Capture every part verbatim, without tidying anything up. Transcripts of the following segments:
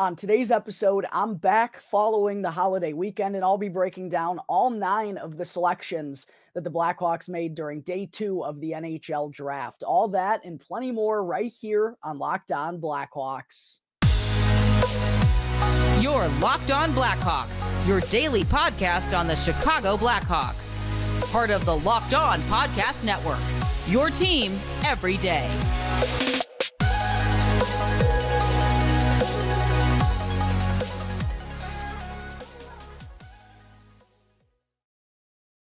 On today's episode, I'm back following the holiday weekend, and I'll be breaking down all nine of the selections that the Blackhawks made during day two of the N H L draft. All that and plenty more right here on Locked On Blackhawks. You're Locked On Blackhawks, your daily podcast on the Chicago Blackhawks. Part of the Locked On Podcast Network, your team every day.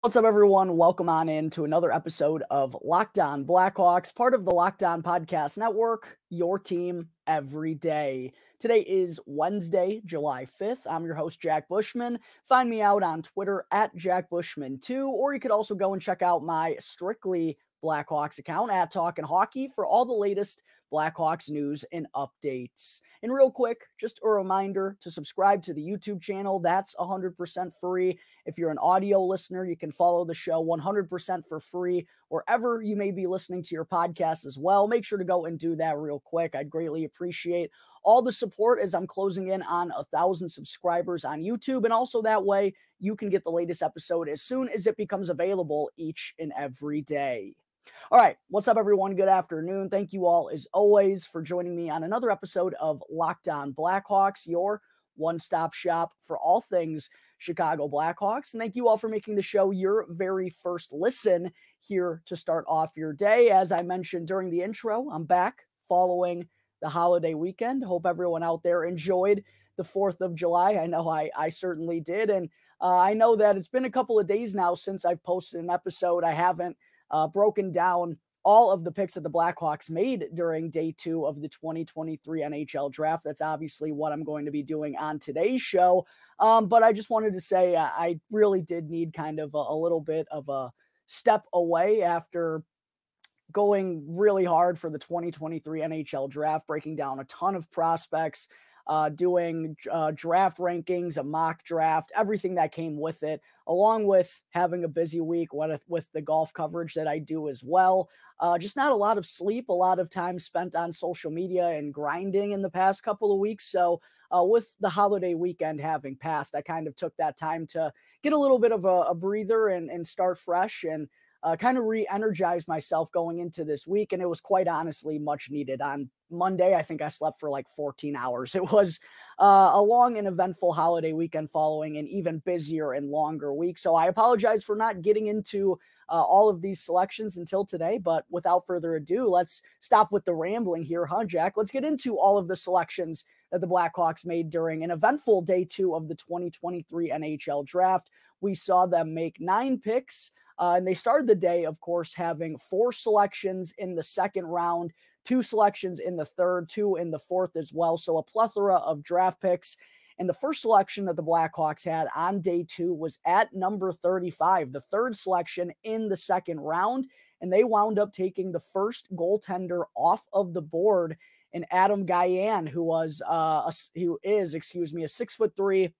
What's up, everyone? Welcome on in to another episode of Locked On Blackhawks, part of the Locked On Podcast Network, your team every day. Today is Wednesday, July fifth. I'm your host, Jack Bushman. Find me out on Twitter at Jack Bushman two, or you could also go and check out my Strictly Blackhawks account at Talkin' Hockey for all the latest Blackhawks news and updates. And real quick, just a reminder to subscribe to the YouTube channel. That's one hundred percent free. If you're an audio listener, you can follow the show one hundred percent for free wherever you may be listening to your podcast as well. Make sure to go and do that real quick. I'd greatly appreciate all the support as I'm closing in on a thousand subscribers on YouTube. And also that way you can get the latest episode as soon as it becomes available each and every day. All right. What's up, everyone? Good afternoon. Thank you all, as always, for joining me on another episode of Locked On Blackhawks, your one-stop shop for all things Chicago Blackhawks. And thank you all for making the show your very first listen here to start off your day. As I mentioned during the intro, I'm back following the holiday weekend. Hope everyone out there enjoyed the fourth of July. I know I, I certainly did. And uh, I know that it's been a couple of days now since I've posted an episode. I haven't Uh, broken down all of the picks that the Blackhawks made during day two of the twenty twenty-three N H L draft. That's obviously what I'm going to be doing on today's show. Um, but I just wanted to say uh, I really did need kind of a, a little bit of a step away after going really hard for the twenty twenty-three N H L draft, breaking down a ton of prospects, Uh, doing uh, draft rankings, a mock draft, everything that came with it, along with having a busy week with, with the golf coverage that I do as well. Uh, just not a lot of sleep, a lot of time spent on social media and grinding in the past couple of weeks. So uh, with the holiday weekend having passed, I kind of took that time to get a little bit of a, a breather and, and start fresh and Uh, kind of re-energized myself going into this week, and it was quite honestly much needed. On Monday, I think I slept for like fourteen hours. It was uh, a long and eventful holiday weekend following an even busier and longer week. So I apologize for not getting into uh, all of these selections until today, but without further ado, let's stop with the rambling here, huh, Jack? Let's get into all of the selections that the Blackhawks made during an eventful day two of the twenty twenty-three N H L draft. We saw them make nine picks. Uh, and they started the day, of course, having four selections in the second round, two selections in the third, two in the fourth as well. So a plethora of draft picks. And the first selection that the Blackhawks had on day two was at number thirty-five, the third selection in the second round. And they wound up taking the first goaltender off of the board in Adam Gajan, who was, uh, a, who is, excuse me, a six foot three,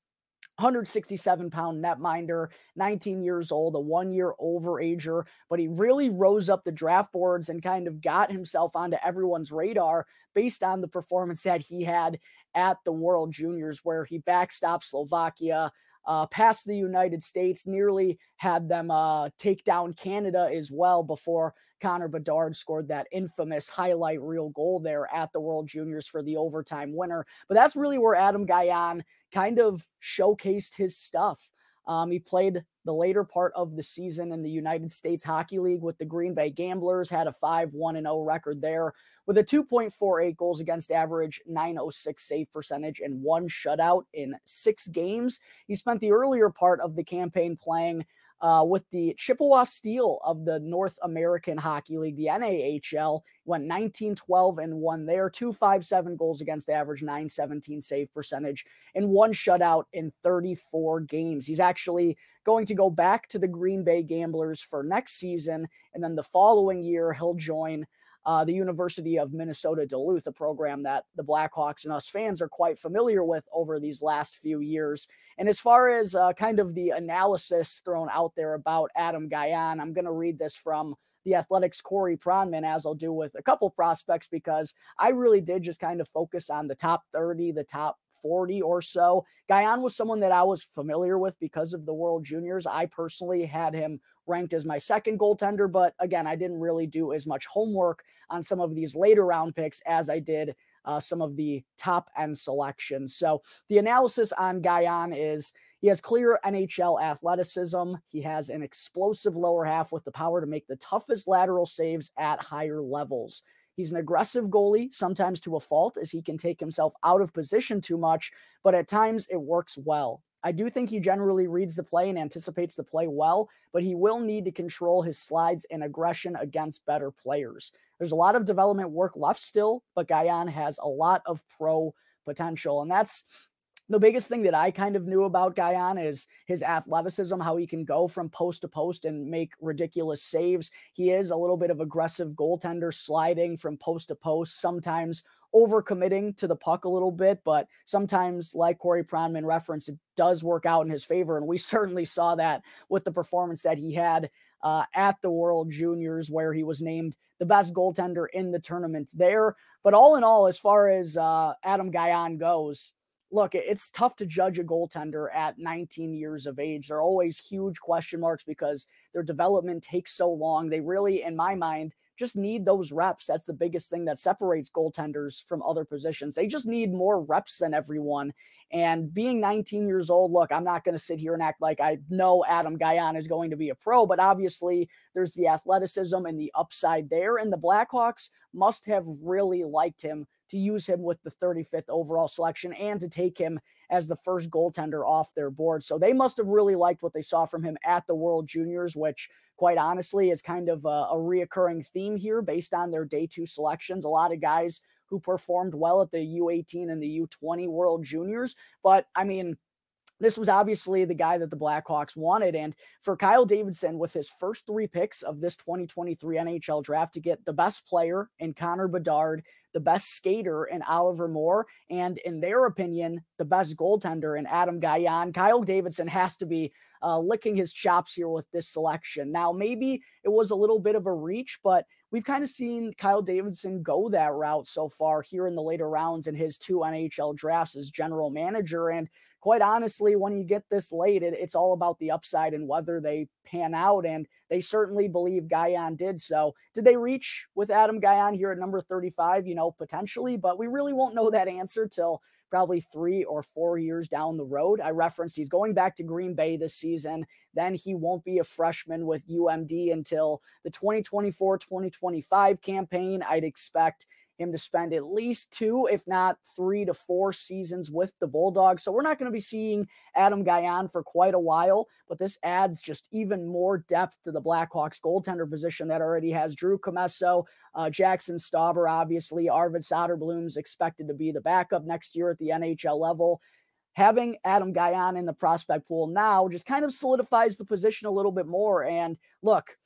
one hundred sixty-seven pound netminder, nineteen years old, a one-year overager, but he really rose up the draft boards and kind of got himself onto everyone's radar based on the performance that he had at the World Juniors, where he backstopped Slovakia, uh, passed the United States, nearly had them uh, take down Canada as well before Connor Bedard scored that infamous highlight reel goal there at the World Juniors for the overtime winner. But that's really where Adam Gajan kind of showcased his stuff. Um, he played the later part of the season in the United States Hockey League with the Green Bay Gamblers, had a five one and oh record there with a two point four eight goals against average, nine oh six save percentage, and one shutout in six games. He spent the earlier part of the campaign playing Uh, with the Chippewa Steel of the North American Hockey League, the N A H L, went nineteen twelve and one there, two point five seven goals against average, nine seventeen save percentage, and one shutout in thirty-four games. He's actually going to go back to the Green Bay Gamblers for next season, and then the following year he'll join uh, the University of Minnesota Duluth, a program that the Blackhawks and us fans are quite familiar with over these last few years. And as far as uh, kind of the analysis thrown out there about Adam Gajan, I'm going to read this from the Athletics' Corey Pronman, as I'll do with a couple prospects, because I really did just kind of focus on the top thirty, the top forty or so. Gajan was someone that I was familiar with because of the World Juniors. I personally had him ranked as my second goaltender, but again, I didn't really do as much homework on some of these later round picks as I did uh, some of the top end selections. So the analysis on Gajan is he has clear N H L athleticism. He has an explosive lower half with the power to make the toughest lateral saves at higher levels. He's an aggressive goalie, sometimes to a fault, as he can take himself out of position too much, but at times it works well. I do think he generally reads the play and anticipates the play well, but he will need to control his slides and aggression against better players. There's a lot of development work left still, but Gajan has a lot of pro potential, and that's the biggest thing that I kind of knew about Gajan is his athleticism, how he can go from post to post and make ridiculous saves. He is a little bit of aggressive goaltender, sliding from post to post, sometimes overcommitting to the puck a little bit, but sometimes, like Corey Pronman referenced, it does work out in his favor. And we certainly saw that with the performance that he had uh, at the World Juniors, where he was named the best goaltender in the tournament there. But all in all, as far as uh, Adam Gajan goes, look, it's tough to judge a goaltender at nineteen years of age. There are always huge question marks because their development takes so long. They really, in my mind, just need those reps. That's the biggest thing that separates goaltenders from other positions. They just need more reps than everyone. And being nineteen years old, look, I'm not going to sit here and act like I know Adam Gajan is going to be a pro, but obviously there's the athleticism and the upside there. And the Blackhawks must have really liked him to use him with the thirty-fifth overall selection and to take him as the first goaltender off their board. So they must have really liked what they saw from him at the World Juniors, which quite honestly is kind of a, a reoccurring theme here based on their day two selections. A lot of guys who performed well at the U eighteen and the U twenty World Juniors. But I mean, this was obviously the guy that the Blackhawks wanted. And for Kyle Davidson, with his first three picks of this twenty twenty-three N H L draft, to get the best player in Connor Bedard, the best skater in Oliver Moore, and in their opinion, the best goaltender in Adam Gajan, Kyle Davidson has to be uh, licking his chops here with this selection. Now, maybe it was a little bit of a reach, but we've kind of seen Kyle Davidson go that route so far here in the later rounds in his two N H L drafts as general manager. And quite honestly, when you get this late, it, it's all about the upside and whether they pan out. And they certainly believe Gajan did so. Did they reach with Adam Gajan here at number thirty-five? You know, potentially, but we really won't know that answer till probably three or four years down the road. I referenced he's going back to Green Bay this season. Then he won't be a freshman with U M D until the twenty twenty-four twenty twenty-five campaign. I'd expect him to spend at least two, if not three to four seasons with the Bulldogs. So we're not going to be seeing Adam Gajan for quite a while, but this adds just even more depth to the Blackhawks goaltender position that already has Drew Commesso, uh, Jackson Stauber, obviously Arvid Soderblom's expected to be the backup next year at the N H L level. Having Adam Gajan in the prospect pool now just kind of solidifies the position a little bit more. And look,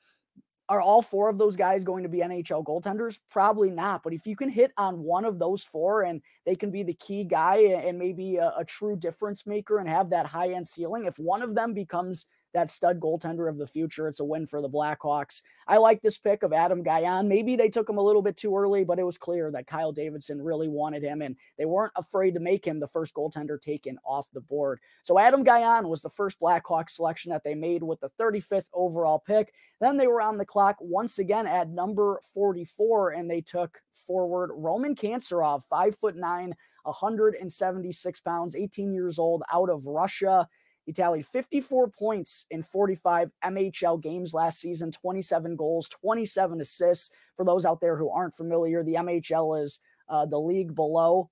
are all four of those guys going to be N H L goaltenders? Probably not. But if you can hit on one of those four and they can be the key guy and maybe a, a true difference maker and have that high-end ceiling, if one of them becomes that stud goaltender of the future, it's a win for the Blackhawks. I like this pick of Adam Gajan. Maybe they took him a little bit too early, but it was clear that Kyle Davidson really wanted him, and they weren't afraid to make him the first goaltender taken off the board. So Adam Gajan was the first Blackhawks selection that they made with the thirty-fifth overall pick. Then they were on the clock once again at number forty-four, and they took forward Roman Kantserov, five foot nine, one hundred seventy-six pounds, eighteen years old, out of Russia. He tallied fifty-four points in forty-five M H L games last season, twenty-seven goals, twenty-seven assists. For those out there who aren't familiar, the M H L is uh, the league below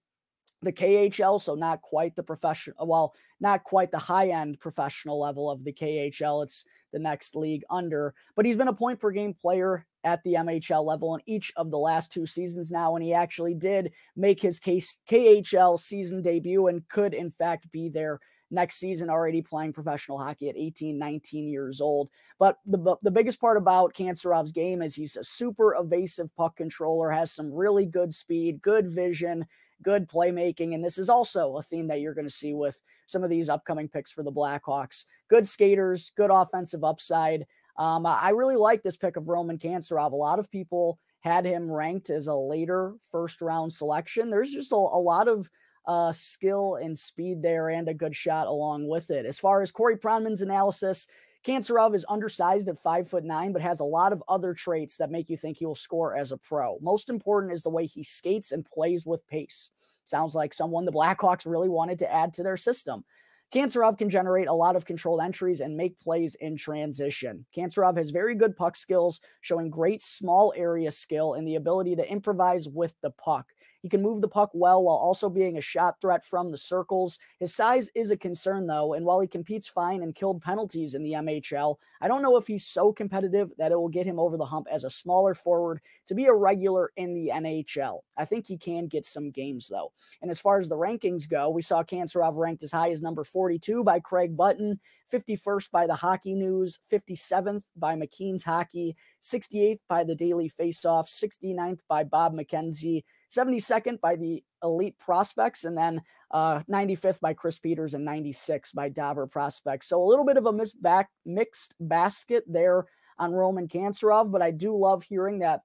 the K H L, so not quite the professional, well, not quite the high-end professional level of the K H L. It's the next league under, but he's been a point-per-game player at the M H L level in each of the last two seasons now, and he actually did make his K H L season debut and could, in fact, be there next season, already playing professional hockey at eighteen, nineteen years old. But the, the biggest part about Kantserov's game is he's a super evasive puck controller, has some really good speed, good vision, good playmaking. And this is also a theme that you're going to see with some of these upcoming picks for the Blackhawks. Good skaters, good offensive upside. Um, I really like this pick of Roman Kantserov. A lot of people had him ranked as a later first round selection. There's just a, a lot of uh, skill and speed there and a good shot along with it. As far as Corey Pronman's analysis, Kantserov is undersized at five foot nine, but has a lot of other traits that make you think he will score as a pro. Most important is the way he skates and plays with pace. Sounds like someone the Blackhawks really wanted to add to their system. Kantserov can generate a lot of controlled entries and make plays in transition. Kantserov has very good puck skills, showing great small area skill and the ability to improvise with the puck. He can move the puck well while also being a shot threat from the circles. His size is a concern, though, and while he competes fine and killed penalties in the M H L, I don't know if he's so competitive that it will get him over the hump as a smaller forward to be a regular in the N H L. I think he can get some games, though. And as far as the rankings go, we saw Kantserov ranked as high as number forty-two by Craig Button, fifty-first by the Hockey News, fifty-seventh by McKeen's Hockey, sixty-eighth by the Daily Faceoff, sixty-ninth by Bob McKenzie, seventy-second by the Elite Prospects, and then uh, ninety-fifth by Chris Peters and ninety-sixth by Dobber Prospects. So a little bit of a mis- back, mixed basket there on Roman Kantserov, but I do love hearing that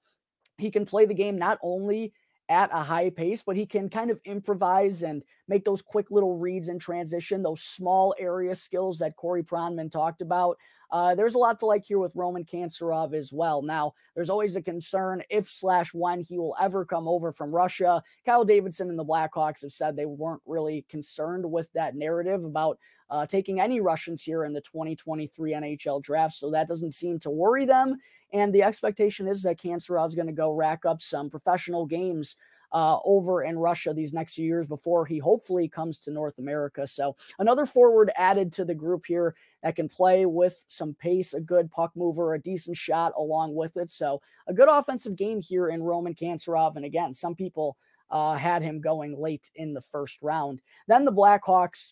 he can play the game not only at a high pace, but he can kind of improvise and make those quick little reads in transition, those small area skills that Corey Pronman talked about. Uh, there's a lot to like here with Roman Kantserov as well. Now, there's always a concern if slash when he will ever come over from Russia. Kyle Davidson and the Blackhawks have said they weren't really concerned with that narrative about uh, taking any Russians here in the twenty twenty-three N H L draft, so that doesn't seem to worry them. And the expectation is that Kantserov's going to go rack up some professional games uh, over in Russia these next few years before he hopefully comes to North America. So another forward added to the group here that can play with some pace, a good puck mover, a decent shot along with it. So a good offensive game here in Roman Kantserov. And again, some people uh, had him going late in the first round. Then the Blackhawks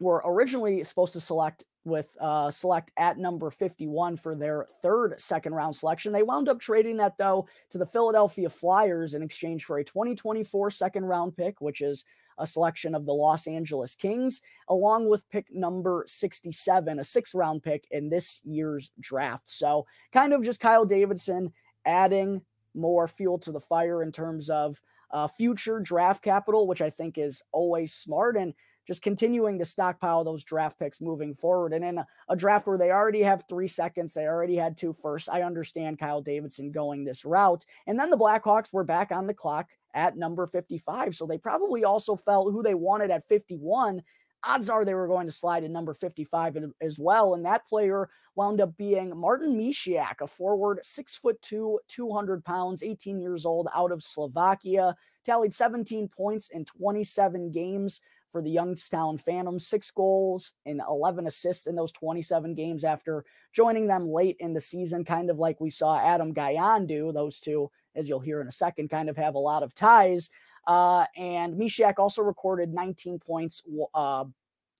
were originally supposed to select with uh, select at number fifty-one for their third second round selection. They wound up trading that, though, to the Philadelphia Flyers in exchange for a twenty twenty-four second round pick, which is a selection of the Los Angeles Kings, along with pick number sixty-seven, a sixth round pick in this year's draft. So kind of just Kyle Davidson adding more fuel to the fire in terms of uh, future draft capital, which I think is always smart, and just continuing to stockpile those draft picks moving forward. And in a, a draft where they already have three seconds, they already had two firsts, I understand Kyle Davidson going this route. And then the Blackhawks were back on the clock at number fifty-five. So they probably also felt who they wanted at fifty-one. Odds are they were going to slide in number fifty-five as well. And that player wound up being Martin Misiak, a forward, six foot two, two hundred pounds, eighteen years old, out of Slovakia, tallied seventeen points in twenty-seven games for the Youngstown Phantom, six goals and eleven assists in those twenty-seven games after joining them late in the season, kind of like we saw Adam Gajan do. Those two, as you'll hear in a second, kind of have a lot of ties. Uh, and Misiak also recorded nineteen points, uh,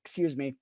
excuse me,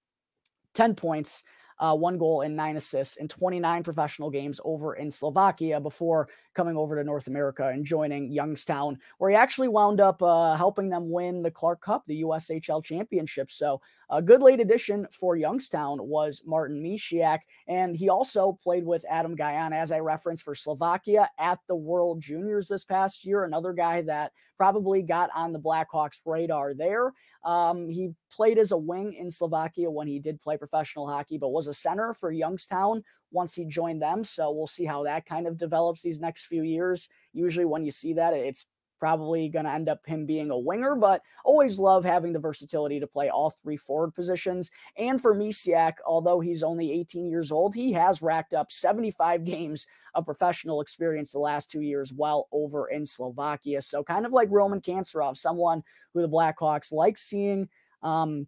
ten points, uh, one goal and nine assists in twenty-nine professional games over in Slovakia before coming over to North America and joining Youngstown, where he actually wound up uh, helping them win the Clark Cup, the U S H L championship. So a good late addition for Youngstown was Martin Misiak. And he also played with Adam Gajan, as I referenced, for Slovakia at the World Juniors this past year. Another guy that probably got on the Blackhawks radar there. Um, he played as a wing in Slovakia when he did play professional hockey, but was a center for Youngstown once he joined them. So we'll see how that kind of develops these next few years. Usually when you see that, it's probably going to end up him being a winger, but always love having the versatility to play all three forward positions. And for Misiak, although he's only eighteen years old, he has racked up seventy-five games of professional experience the last two years while over in Slovakia. So kind of like Roman Kantserov, someone who the Blackhawks like seeing, um,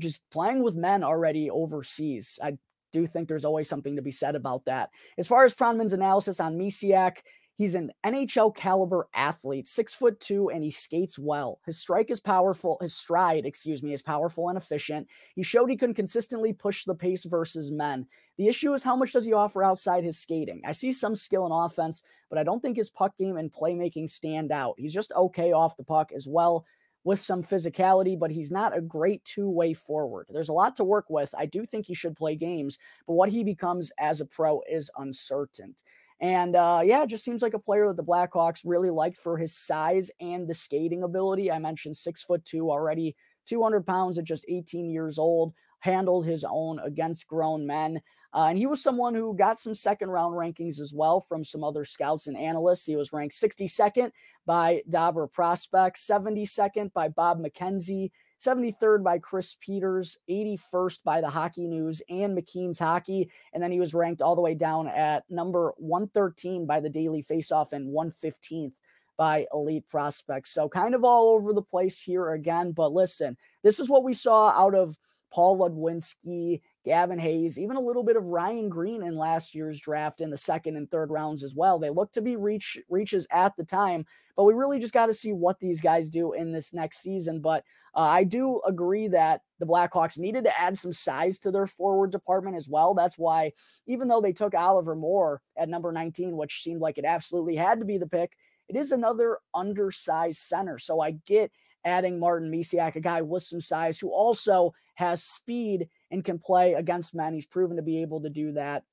just playing with men already overseas. I do think there's always something to be said about that. As far as Pronman's analysis on Misiak, he's an N H L caliber athlete, six foot two, and he skates well. His strike is powerful. His stride, excuse me, is powerful and efficient. He showed he can consistently push the pace versus men. The issue is how much does he offer outside his skating? I see some skill in offense, but I don't think his puck game and playmaking stand out. He's just okay off the puck as well. with some physicality, but he's not a great two-way forward. There's a lot to work with. I do think he should play games, but what he becomes as a pro is uncertain. And uh, yeah, it just seems like a player that the Blackhawks really liked for his size and the skating ability. I mentioned six foot two already, two hundred pounds at just eighteen years old, handled his own against grown men. Uh, and he was someone who got some second round rankings as well from some other scouts and analysts. He was ranked sixty-second by Daily Prospects, seventy-second by Bob McKenzie, seventy-third by Chris Peters, eighty-first by the Hockey News and McKeen's Hockey. And then he was ranked all the way down at number one thirteen by the Daily Faceoff and one fifteenth by Elite Prospects. So kind of all over the place here again. But listen, this is what we saw out of Paul Ludwinski, Gavin Hayes, even a little bit of Ryan Green in last year's draft in the second and third rounds as well. They looked to be reach reaches at the time, but we really just got to see what these guys do in this next season. But uh, I do agree that the Blackhawks needed to add some size to their forward department as well. That's why, even though they took Oliver Moore at number nineteen, which seemed like it absolutely had to be the pick, it is another undersized center. So I get adding Martin Misiak, a guy with some size who also has speed and can play against men. He's proven to be able to do that.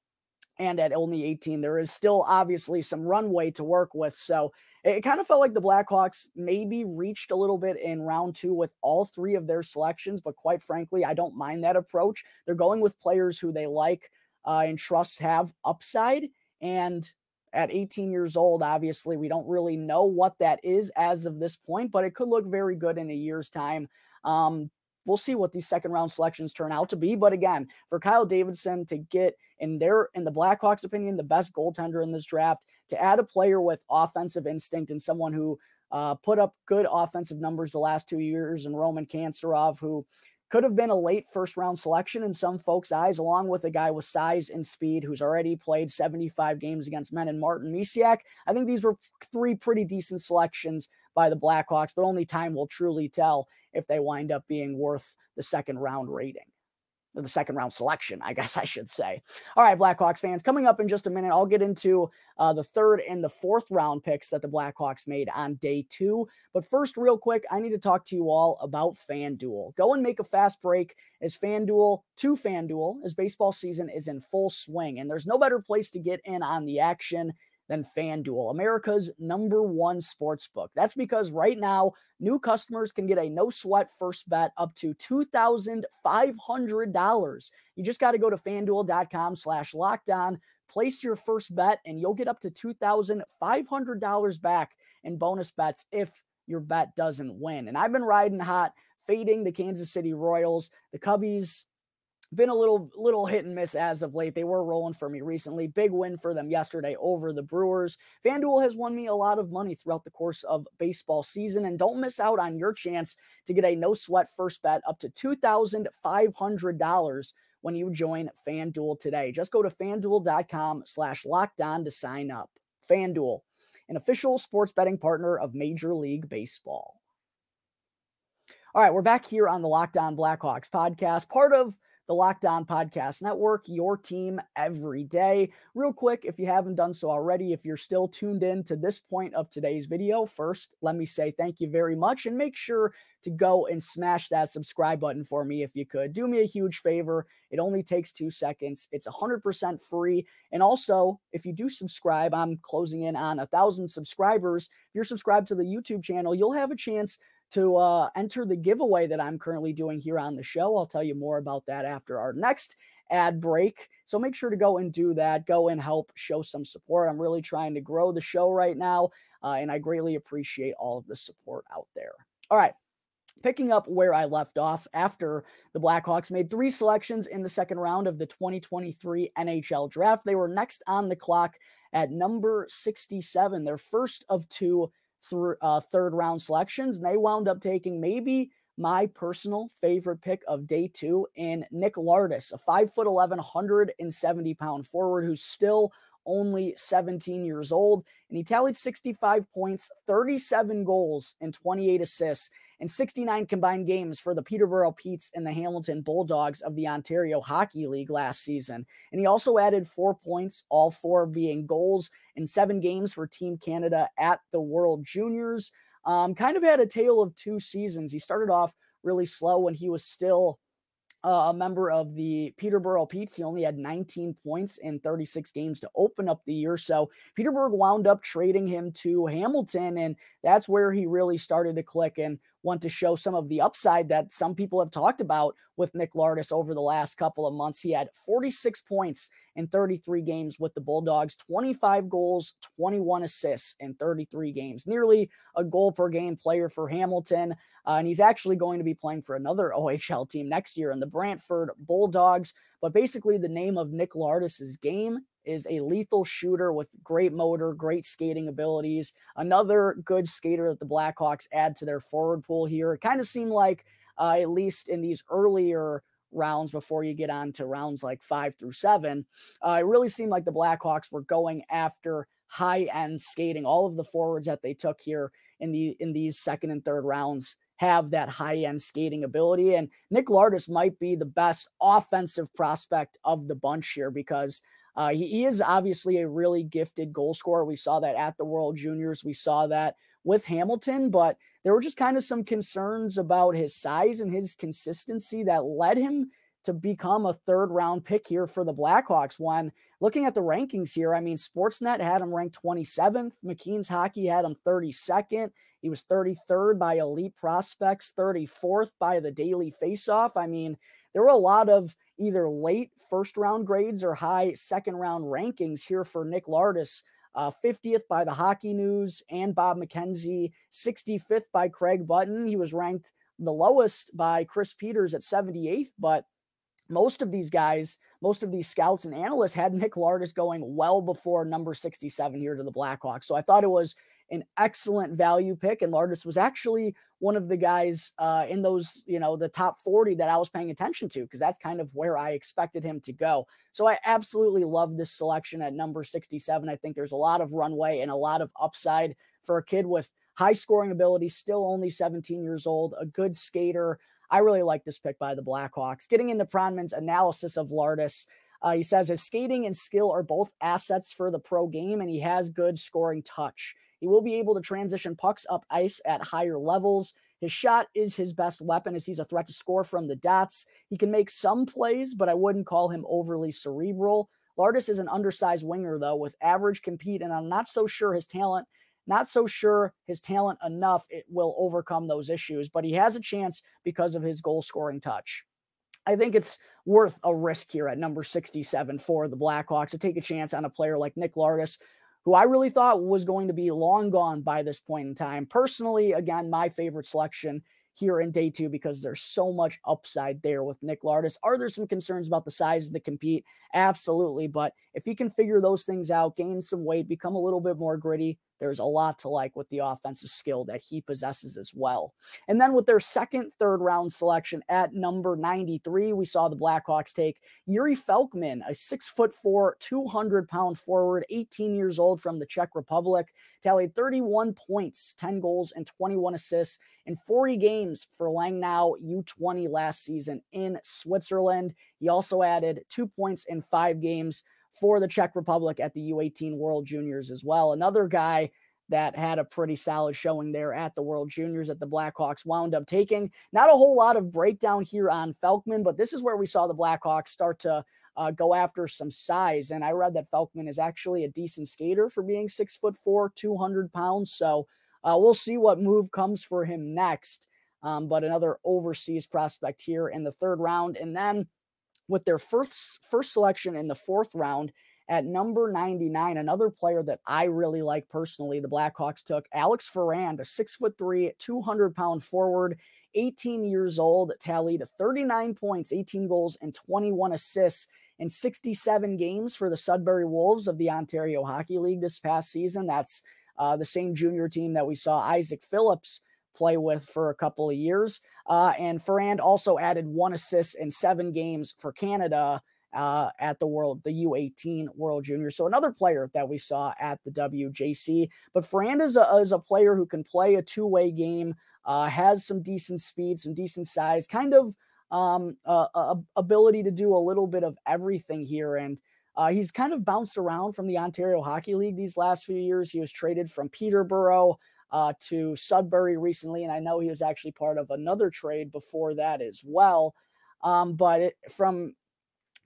And at only eighteen, there is still obviously some runway to work with. So it kind of felt like the Blackhawks maybe reached a little bit in round two with all three of their selections. But quite frankly, I don't mind that approach. They're going with players who they like uh, and trust have upside. And at eighteen years old, obviously, we don't really know what that is as of this point, but it could look very good in a year's time. Um, We'll see what these second round selections turn out to be. But again, for Kyle Davidson to get in their, in the Blackhawks' opinion, the best goaltender in this draft, to add a player with offensive instinct and someone who uh, put up good offensive numbers the last two years and Roman Kantserov, who could have been a late first round selection in some folks' eyes, along with a guy with size and speed who's already played seventy-five games against men and Martin Misiak. I think these were three pretty decent selections by the Blackhawks, but only time will truly tell if they wind up being worth the second round rating, or the second round selection, I guess I should say. All right, Blackhawks fans, coming up in just a minute, I'll get into uh, the third and the fourth round picks that the Blackhawks made on day two. But first, real quick, I need to talk to you all about FanDuel. Go and make a fast break as FanDuel to FanDuel as baseball season is in full swing, and there's no better place to get in on the action than FanDuel, America's number one sportsbook. That's because right now, new customers can get a no-sweat first bet up to two thousand five hundred dollars. You just got to go to FanDuel.com slash lockdown, place your first bet, and you'll get up to two thousand five hundred dollars back in bonus bets if your bet doesn't win. And I've been riding hot, fading the Kansas City Royals, the Cubbies. Been a little little hit and miss as of late. They were rolling for me recently. Big win for them yesterday over the Brewers. FanDuel has won me a lot of money throughout the course of baseball season, and don't miss out on your chance to get a no-sweat first bet up to two thousand five hundred dollars when you join FanDuel today. Just go to FanDuel.com slash lockdown to sign up. FanDuel, an official sports betting partner of Major League Baseball. All right, we're back here on the Locked On Blackhawks podcast, part of the Locked On Podcast Network, your team every day. Real quick, if you haven't done so already, if you're still tuned in to this point of today's video, first, let me say thank you very much, and make sure to go and smash that subscribe button for me if you could. Do me a huge favor. It only takes two seconds. It's one hundred percent free. And also, if you do subscribe, I'm closing in on one thousand subscribers. If you're subscribed to the YouTube channel, you'll have a chance to uh, enter the giveaway that I'm currently doing here on the show. I'll tell you more about that after our next ad break. So make sure to go and do that. Go and help show some support. I'm really trying to grow the show right now, uh, and I greatly appreciate all of the support out there. All right, picking up where I left off after the Blackhawks made three selections in the second round of the twenty twenty-three N H L draft. They were next on the clock at number sixty-seven, their first of two through uh, third round selections, and they wound up taking maybe my personal favorite pick of day two in Nick Lardis, a five foot eleven, one hundred seventy pound forward who's still only seventeen years old, and he tallied sixty-five points, thirty-seven goals, and twenty-eight assists in sixty-nine combined games for the Peterborough Petes and the Hamilton Bulldogs of the Ontario Hockey League last season. And he also added four points, all four being goals, in seven games for Team Canada at the World Juniors. um, kind of had a tale of two seasons. He started off really slow when he was still Uh, a member of the Peterborough Petes. He only had nineteen points in thirty-six games to open up the year. So Peterborough wound up trading him to Hamilton, and that's where he really started to click and want to show some of the upside that some people have talked about with Nick Lardis over the last couple of months. He had forty-six points in thirty-three games with the Bulldogs, twenty-five goals, twenty-one assists in thirty-three games, nearly a goal per game player for Hamilton. Uh, and he's actually going to be playing for another O H L team next year in the Brantford Bulldogs. But basically the name of Nick Lardis's game is a lethal shooter with great motor, great skating abilities. Another good skater that the Blackhawks add to their forward pool here. It kind of seemed like, uh, at least in these earlier rounds before you get on to rounds like five through seven, uh, it really seemed like the Blackhawks were going after high-end skating. All of the forwards that they took here in the in these second and third rounds have that high-end skating ability, and Nick Lardis might be the best offensive prospect of the bunch here because Uh, he, he is obviously a really gifted goal scorer. We saw that at the World Juniors. We saw that with Hamilton, but there were just kind of some concerns about his size and his consistency that led him to become a third round pick here for the Blackhawks. When looking at the rankings here, I mean, Sportsnet had him ranked twenty-seventh. McKeen's Hockey had him thirty-second. He was thirty-third by Elite Prospects, thirty-fourth by the Daily Faceoff. I mean, there were a lot of either late first round grades or high second round rankings here for Nick Lardis, uh, fiftieth by the Hockey News and Bob McKenzie, sixty-fifth by Craig Button. He was ranked the lowest by Chris Peters at seventy-eighth, but most of these guys, most of these scouts and analysts had Nick Lardis going well before number sixty-seven here to the Blackhawks. So I thought it was an excellent value pick, and Lardis was actually one of the guys uh, in those, you know, the top forty that I was paying attention to, because that's kind of where I expected him to go. So I absolutely love this selection at number sixty-seven. I think there's a lot of runway and a lot of upside for a kid with high scoring ability, still only seventeen years old, a good skater. I really like this pick by the Blackhawks. Getting into Pronman's analysis of Lardis, uh, he says his skating and skill are both assets for the pro game, and he has good scoring touch. He will be able to transition pucks up ice at higher levels. His shot is his best weapon as he's a threat to score from the dots. He can make some plays, but I wouldn't call him overly cerebral. Lardis is an undersized winger, though, with average compete, and I'm not so sure his talent, not so sure his talent enough it will overcome those issues, but he has a chance because of his goal-scoring touch. I think it's worth a risk here at number sixty-seven for the Blackhawks to take a chance on a player like Nick Lardis, who I really thought was going to be long gone by this point in time. Personally, again, my favorite selection here in day two because there's so much upside there with Nick Lardis. Are there some concerns about the size of the compete? Absolutely, but if he can figure those things out, gain some weight, become a little bit more gritty, there's a lot to like with the offensive skill that he possesses as well. And then with their second, third round selection at number ninety-three, we saw the Blackhawks take Yuri Falkman, a six foot four, two hundred pound forward, eighteen years old from the Czech Republic, tallied thirty-one points, ten goals, and twenty-one assists in forty games for Langnau U twenty last season in Switzerland. He also added two points in five games for the Czech Republic at the U eighteen World Juniors as well. Another guy that had a pretty solid showing there at the World Juniors that the Blackhawks wound up taking. Not a whole lot of breakdown here on Falkman, but this is where we saw the Blackhawks start to uh, go after some size. And I read that Falkman is actually a decent skater for being six foot four, two hundred pounds. So uh, we'll see what move comes for him next. Um, but another overseas prospect here in the third round. And then with their first first selection in the fourth round at number ninety-nine, another player that I really like personally, the Blackhawks took Alex Ferrand, a six foot three, two hundred pound forward, eighteen years old, tallied thirty-nine points, eighteen goals, and twenty-one assists in sixty-seven games for the Sudbury Wolves of the Ontario Hockey League this past season. That's uh, the same junior team that we saw Isaac Phillips play with for a couple of years. Uh, and Ferrand also added one assist in seven games for Canada uh, at the world, the U eighteen World Junior. So another player that we saw at the W J C, but Ferrand is a, is a player who can play a two-way game, uh, has some decent speed, some decent size, kind of um, uh, uh, ability to do a little bit of everything here. And Uh, he's kind of bounced around from the Ontario Hockey League these last few years. He was traded from Peterborough uh, to Sudbury recently. And I know he was actually part of another trade before that as well. Um, but it, from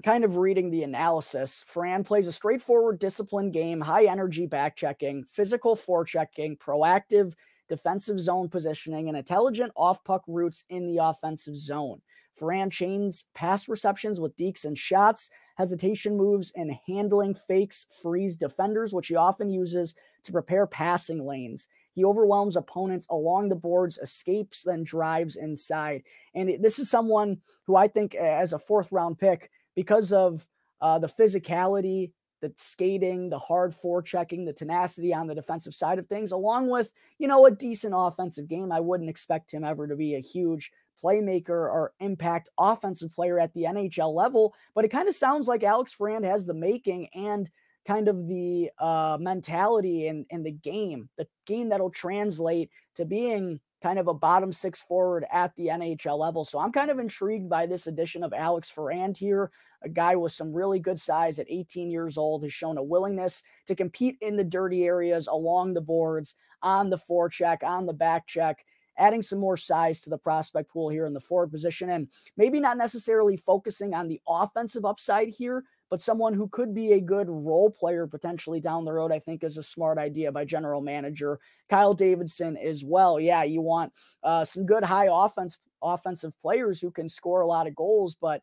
kind of reading the analysis, Ferrand plays a straightforward, disciplined game, high energy backchecking, physical forechecking, proactive defensive zone positioning, and intelligent off-puck routes in the offensive zone. Ferrand chains pass receptions with dekes and shots, hesitation moves, and handling fakes frees defenders, which he often uses to prepare passing lanes. He overwhelms opponents along the boards, escapes, then drives inside. And this is someone who I think as a fourth-round pick, because of uh, the physicality, the skating, the hard forechecking, the tenacity on the defensive side of things, along with, you know, a decent offensive game, I wouldn't expect him ever to be a huge playmaker or impact offensive player at the N H L level, but it kind of sounds like Alex Ferrand has the making and kind of the uh, mentality and, and the game, the game that'll translate to being kind of a bottom six forward at the N H L level. So I'm kind of intrigued by this addition of Alex Ferrand here, a guy with some really good size at eighteen years old, has shown a willingness to compete in the dirty areas along the boards, on the forecheck, on the back check, adding some more size to the prospect pool here in the forward position, and maybe not necessarily focusing on the offensive upside here, but someone who could be a good role player potentially down the road, I think, is a smart idea by general manager Kyle Davidson as well. Yeah, you want uh, some good high offense offensive players who can score a lot of goals, but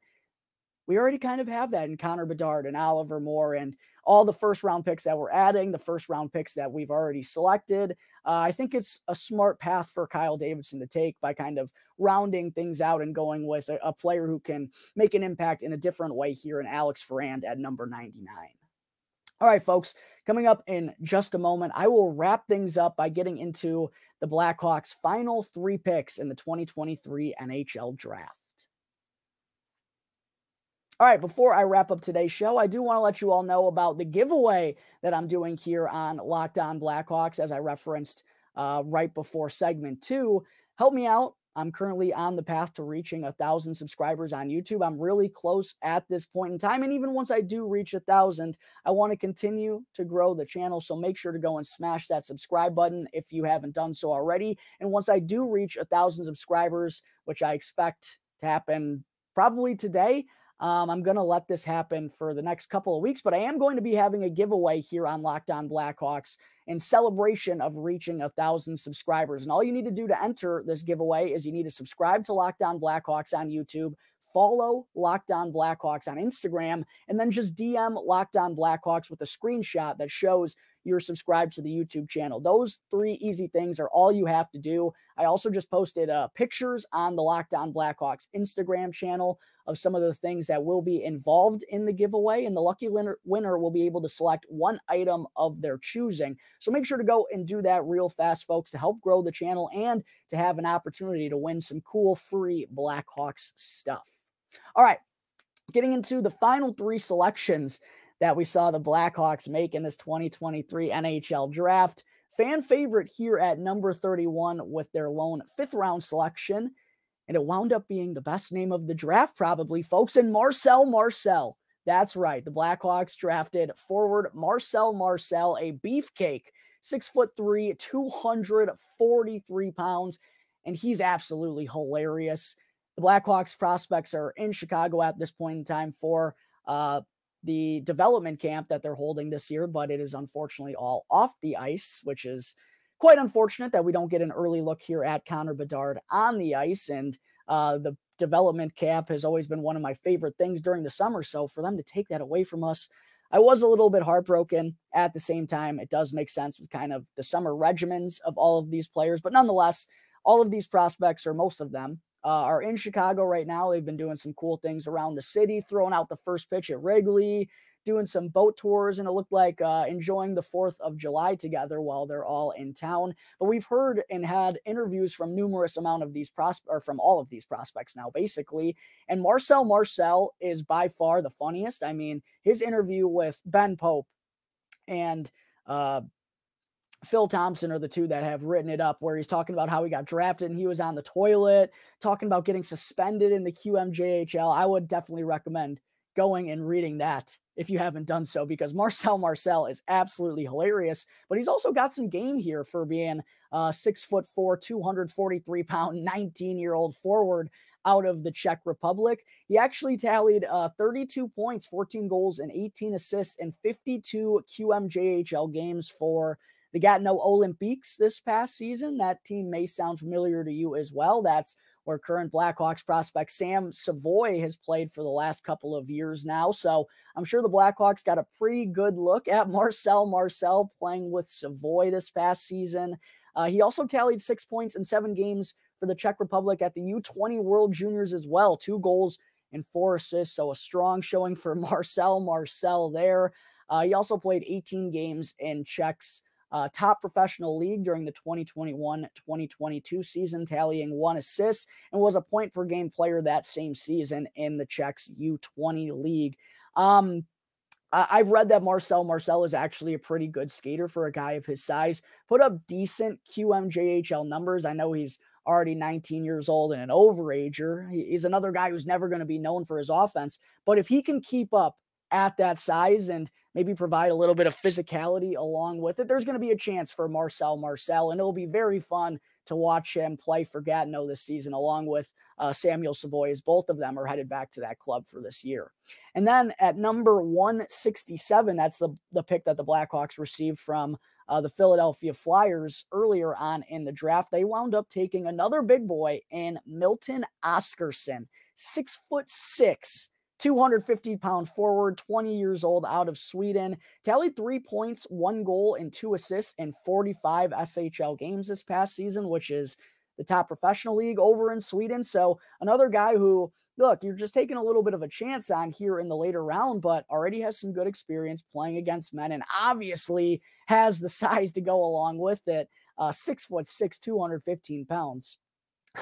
we already kind of have that in Connor Bedard and Oliver Moore and all the first-round picks that we're adding, the first-round picks that we've already selected. Uh, I think it's a smart path for Kyle Davidson to take by kind of rounding things out and going with a, a player who can make an impact in a different way here in Alex Ferrand at number ninety-nine. All right, folks, coming up in just a moment, I will wrap things up by getting into the Blackhawks' final three picks in the twenty twenty-three N H L Draft. All right, before I wrap up today's show, I do want to let you all know about the giveaway that I'm doing here on Locked On Blackhawks, as I referenced uh, right before segment two. Help me out. I'm currently on the path to reaching one thousand subscribers on YouTube. I'm really close at this point in time, and even once I do reach one thousand, I want to continue to grow the channel, so make sure to go and smash that subscribe button if you haven't done so already. And once I do reach one thousand subscribers, which I expect to happen probably today, Um, I'm going to let this happen for the next couple of weeks, but I am going to be having a giveaway here on Locked On Blackhawks in celebration of reaching one thousand subscribers. And all you need to do to enter this giveaway is you need to subscribe to Locked On Blackhawks on YouTube, follow Locked On Blackhawks on Instagram, and then just D M Locked On Blackhawks with a screenshot that shows you're subscribed to the YouTube channel. Those three easy things are all you have to do. I also just posted uh, pictures on the Locked On Blackhawks Instagram channel of some of the things that will be involved in the giveaway, and the lucky winner will be able to select one item of their choosing. So make sure to go and do that real fast, folks, to help grow the channel and to have an opportunity to win some cool free Blackhawks stuff. All right, getting into the final three selections that we saw the Blackhawks make in this twenty twenty-three N H L draft. Fan favorite here at number thirty-one with their lone fifth round selection, and it wound up being the best name of the draft probably, folks, and Marcel Marcel. That's right. The Blackhawks drafted forward Marcel Marcel, a beefcake, six foot three, two hundred forty-three pounds, and he's absolutely hilarious. The Blackhawks prospects are in Chicago at this point in time for uh, the development camp that they're holding this year, but it is unfortunately all off the ice, which is quite unfortunate that we don't get an early look here at Connor Bedard on the ice. And uh, the development camp has always been one of my favorite things during the summer. So for them to take that away from us, I was a little bit heartbroken. At the same time, it does make sense with kind of the summer regimens of all of these players. But nonetheless, all of these prospects, or most of them, Uh, are in Chicago right now. They've been doing some cool things around the city, throwing out the first pitch at Wrigley, doing some boat tours, and it looked like uh, enjoying the fourth of July together while they're all in town. But we've heard and had interviews from numerous amount of these prospects, or from all of these prospects now, basically. And Marcel Marcel is by far the funniest. I mean, his interview with Ben Pope and uh, Phil Thompson are the two that have written it up, where he's talking about how he got drafted and he was on the toilet, talking about getting suspended in the Q M J H L. I would definitely recommend going and reading that if you haven't done so, because Marcel Marcel is absolutely hilarious, but he's also got some game here for being uh six foot four, two hundred forty-three pound, nineteen year old forward out of the Czech Republic. He actually tallied uh, thirty-two points, fourteen goals, and eighteen assists in fifty-two Q M J H L games for the Gatineau Olympiques this past season. That team may sound familiar to you as well. That's where current Blackhawks prospect Sam Savoy has played for the last couple of years now. So I'm sure the Blackhawks got a pretty good look at Marcel Marcel playing with Savoy this past season. Uh, he also tallied six points in seven games for the Czech Republic at the U twenty World Juniors as well. Two goals and four assists, so a strong showing for Marcel Marcel there. Uh, he also played eighteen games in Czech's uh, top professional league during the twenty twenty-one twenty twenty-two season, tallying one assist, and was a point-per-game player that same season in the Czech's U twenty league. Um, I've read that Marcel Marcel is actually a pretty good skater for a guy of his size. Put up decent Q M J H L numbers. I know he's already nineteen years old and an overager. He's another guy who's never going to be known for his offense. But if he can keep up at that size and maybe provide a little bit of physicality along with it, there's going to be a chance for Marcel Marcel, and it'll be very fun to watch him play for Gatineau this season, along with uh, Samuel Savoy, as both of them are headed back to that club for this year. And then at number one sixty-seven, that's the, the pick that the Blackhawks received from uh, the Philadelphia Flyers earlier on in the draft. They wound up taking another big boy in Milton Oskarson, six foot six, two hundred fifty pound forward, twenty years old, out of Sweden. Tallied three points, one goal, and two assists in forty-five S H L games this past season, which is the top professional league over in Sweden. So another guy who, look, you're just taking a little bit of a chance on here in the later round, but already has some good experience playing against men and obviously has the size to go along with it. Uh, six foot six, two hundred fifteen pounds.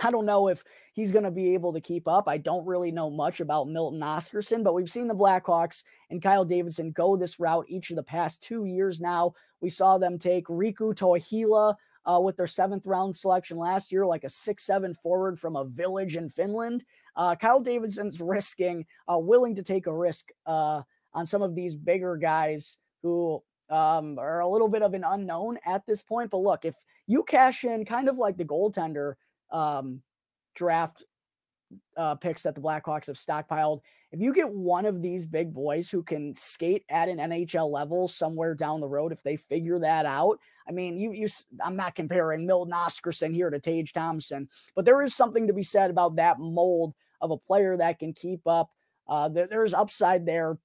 I don't know if he's going to be able to keep up. I don't really know much about Milton Oskarson, but we've seen the Blackhawks and Kyle Davidson go this route each of the past two years now. We saw them take Riku Toihila uh, with their seventh round selection last year, like a six seven forward from a village in Finland. Uh, Kyle Davidson's risking, uh, willing to take a risk uh, on some of these bigger guys who um, are a little bit of an unknown at this point. But look, if you cash in kind of like the goaltender um, draft, uh, picks that the Blackhawks have stockpiled, if you get one of these big boys who can skate at an N H L level somewhere down the road, if they figure that out, I mean, you, you, I'm not comparing Milton Oskarson here to Tage Thompson, but there is something to be said about that mold of a player that can keep up. Uh, there, there's upside there.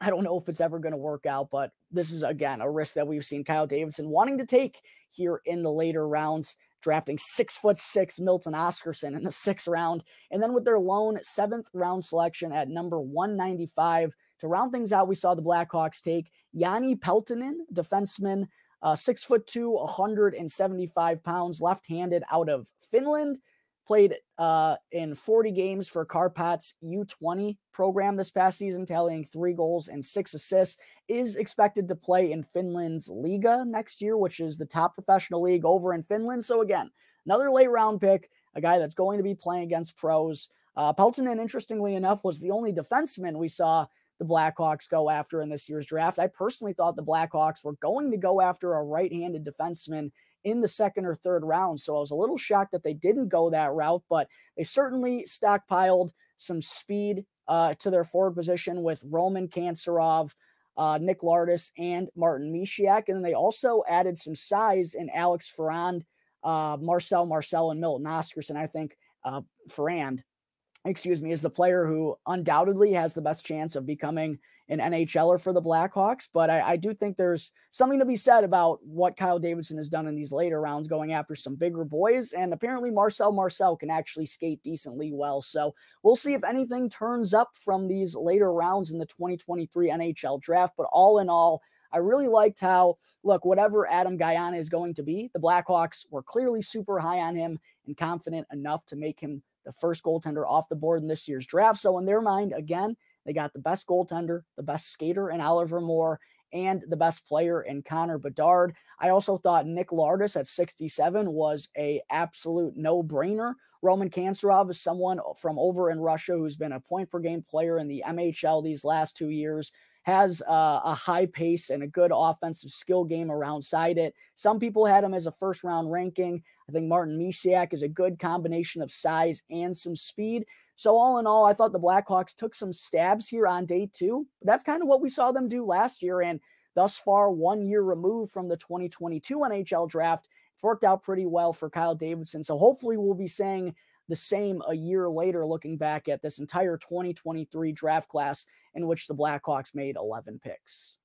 I don't know if it's ever going to work out, but this is, again, a risk that we've seen Kyle Davidson wanting to take here in the later rounds, drafting six foot six Milton Oskarson in the sixth round. And then with their lone seventh round selection at number one ninety-five, to round things out, we saw the Blackhawks take Jani Peltonen, defenseman, uh, six foot two, one hundred seventy-five pounds, left-handed, out of Finland. Played uh, in forty games for Karpat's U twenty program this past season, tallying three goals and six assists. Is expected to play in Finland's Liiga next year, which is the top professional league over in Finland. So again, another late round pick, a guy that's going to be playing against pros. Uh, Peltonen, interestingly enough, was the only defenseman we saw the Blackhawks go after in this year's draft. I personally thought the Blackhawks were going to go after a right-handed defenseman in the second or third round. So I was a little shocked that they didn't go that route, but they certainly stockpiled some speed uh, to their forward position with Roman Kantserov, uh, Nick Lardis, and Martin Misiak. And they also added some size in Alex Ferrand, uh, Marcel Marcel, and Milton Oskarson. I think uh, Ferrand, excuse me, is the player who undoubtedly has the best chance of becoming an N H L er for the Blackhawks. But I, I do think there's something to be said about what Kyle Davidson has done in these later rounds, going after some bigger boys. And apparently Marcel Marcel can actually skate decently well. So we'll see if anything turns up from these later rounds in the twenty twenty-three N H L draft. But all in all, I really liked how, look, whatever Adam Gajan is going to be, the Blackhawks were clearly super high on him and confident enough to make him the first goaltender off the board in this year's draft. So in their mind, again, they got the best goaltender, the best skater in Oliver Moore, and the best player in Connor Bedard. I also thought Nick Lardis at sixty-seven was a absolute no-brainer. Roman Kantserov is someone from over in Russia who's been a point-per-game player in the M H L these last two years, has uh, a high pace and a good offensive skill game alongside it. Some people had him as a first-round ranking. I think Martin Misiak is a good combination of size and some speed. So all in all, I thought the Blackhawks took some stabs here on day two. That's kind of what we saw them do last year, and thus far, one year removed from the twenty twenty-two N H L draft, it's worked out pretty well for Kyle Davidson. So hopefully we'll be saying the same a year later, looking back at this entire twenty twenty-three draft class in which the Blackhawks made eleven picks.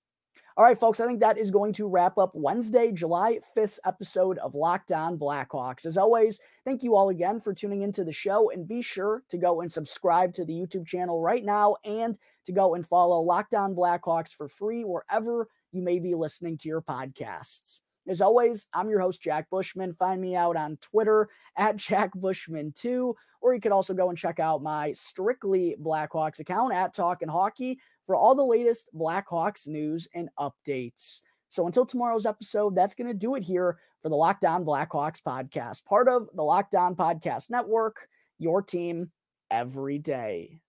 All right, folks, I think that is going to wrap up Wednesday, July fifth episode of Locked On Blackhawks. As always, thank you all again for tuning into the show, and be sure to go and subscribe to the YouTube channel right now and to go and follow Locked On Blackhawks for free wherever you may be listening to your podcasts. As always, I'm your host, Jack Bushman. Find me out on Twitter at Jack Bushman two, or you could also go and check out my Strictly Blackhawks account at Talkin' Hockey for all the latest Blackhawks news and updates. So until tomorrow's episode, that's going to do it here for the Locked On Blackhawks podcast, part of the Locked On Podcast Network, your team every day.